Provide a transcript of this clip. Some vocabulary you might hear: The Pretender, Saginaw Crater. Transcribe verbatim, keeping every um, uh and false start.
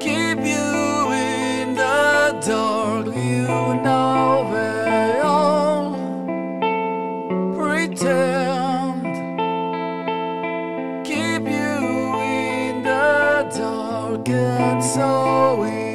Keep you in the dark, you know they all pretend. Keep you in the dark, and so we